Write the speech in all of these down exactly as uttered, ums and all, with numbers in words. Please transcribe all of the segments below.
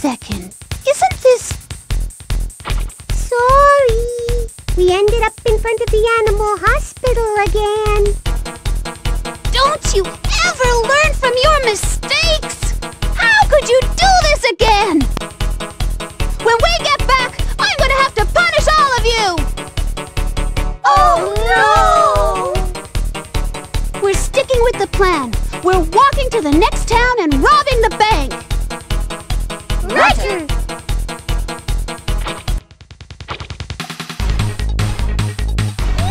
second. Isn't this... Sorry. We ended up in front of the animal hospital again. Don't you ever learn from your mistakes? How could you do this again? When we get back, I'm gonna have to punish all of you! Oh no! We're sticking with the plan. We're walking to the next town and robbing the bank! Roger!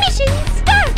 Mission start!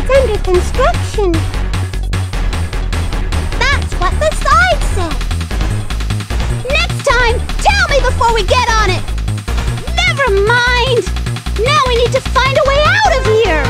It's under construction. That's what the sign said. Next time, tell me before we get on it. Never mind. Now we need to find a way out of here.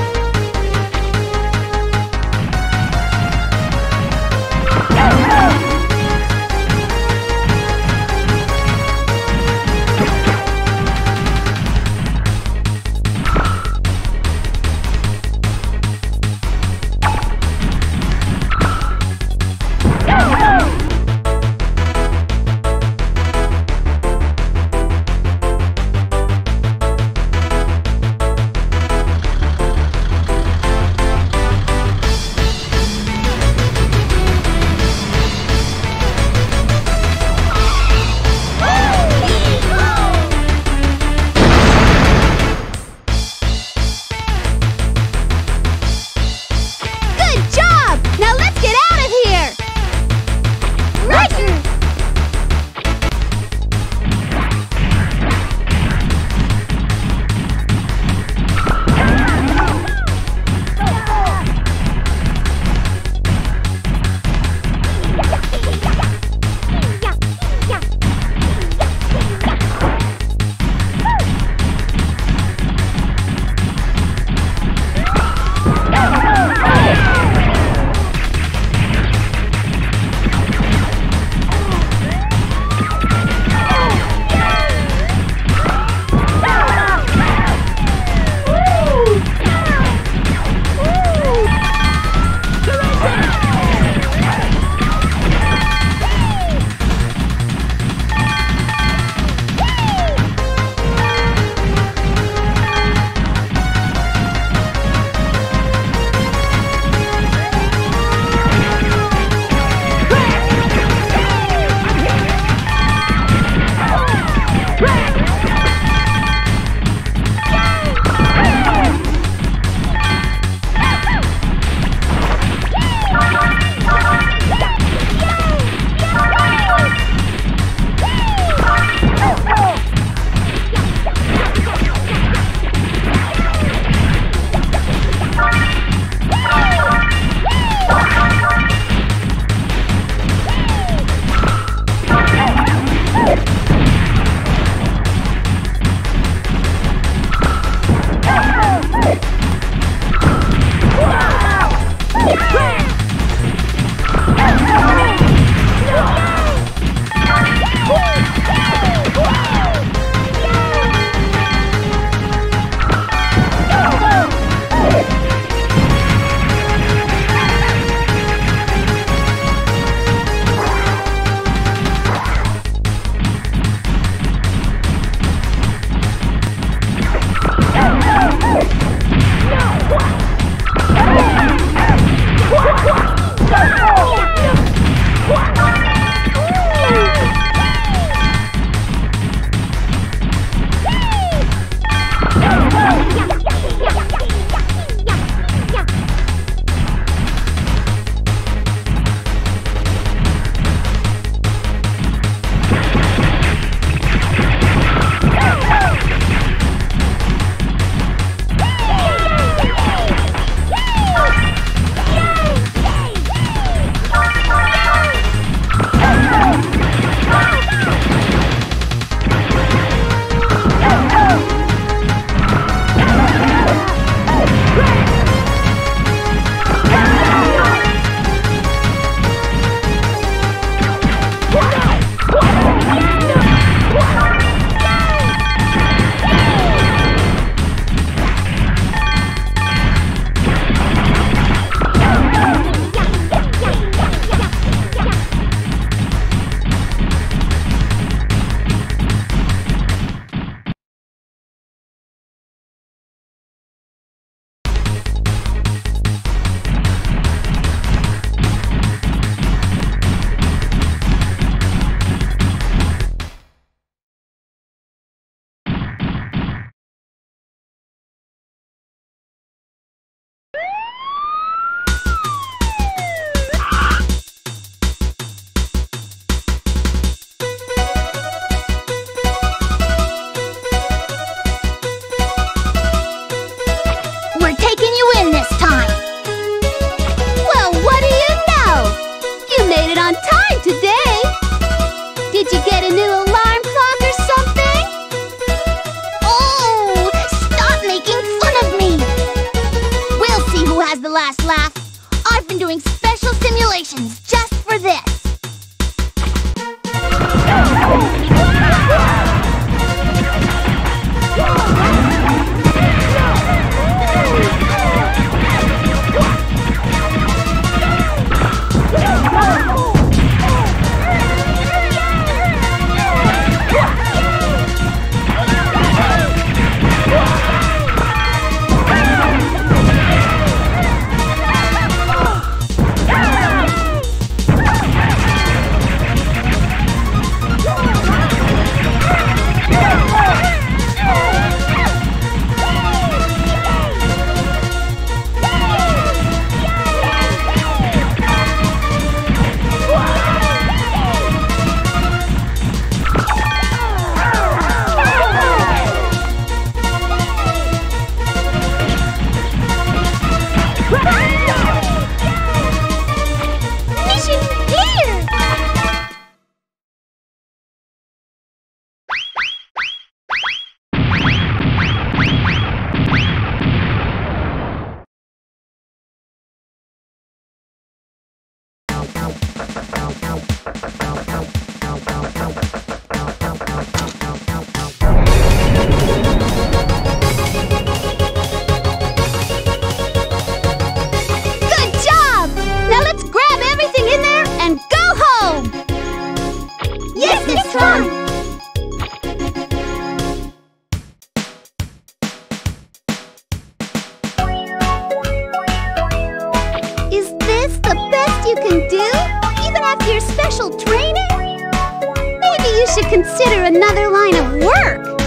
special training? Maybe you should consider another line of work.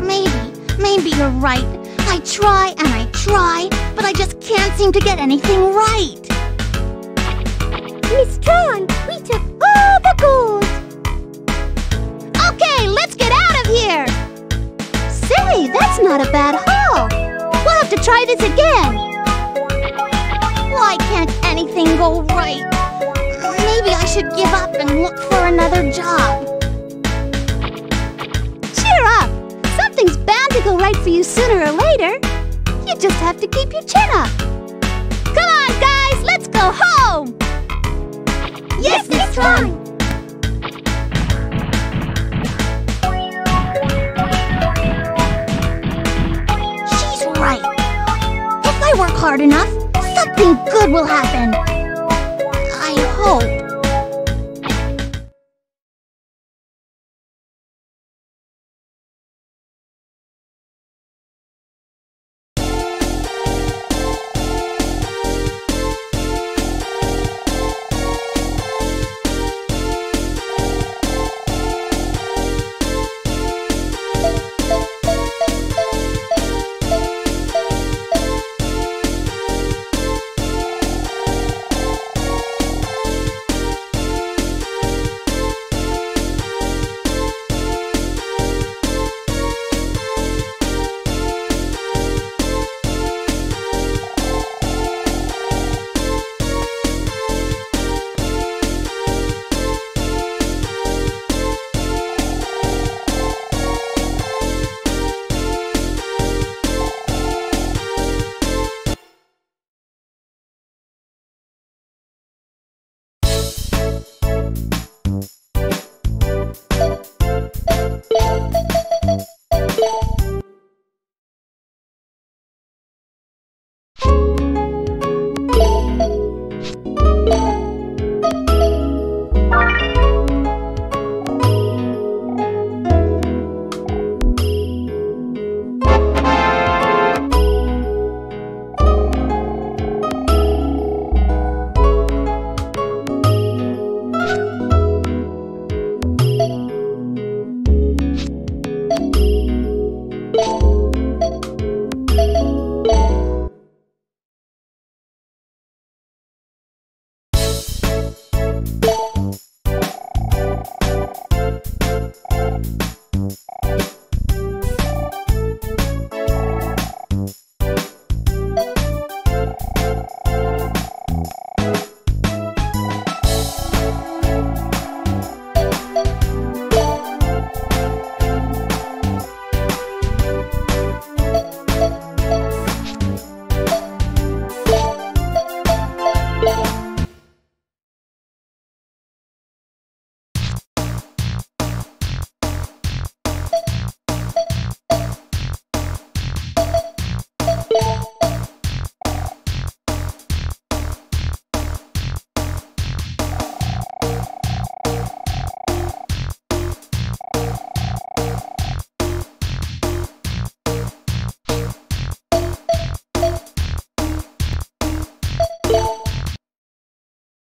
Maybe, maybe you're right. I try and I try, but I just can't seem to get anything right. Miss Tron, we took all the gold. Okay, let's get out of here. Say, that's not a bad haul. We'll have to try this again. Why can't anything go right? Maybe I should give up and look for another job. Cheer up. Something's bound to go right for you sooner or later. You just have to keep your chin up. Come on, guys, let's go home. Yes, Miss Swan. She's right. If I work hard enough, something good will happen.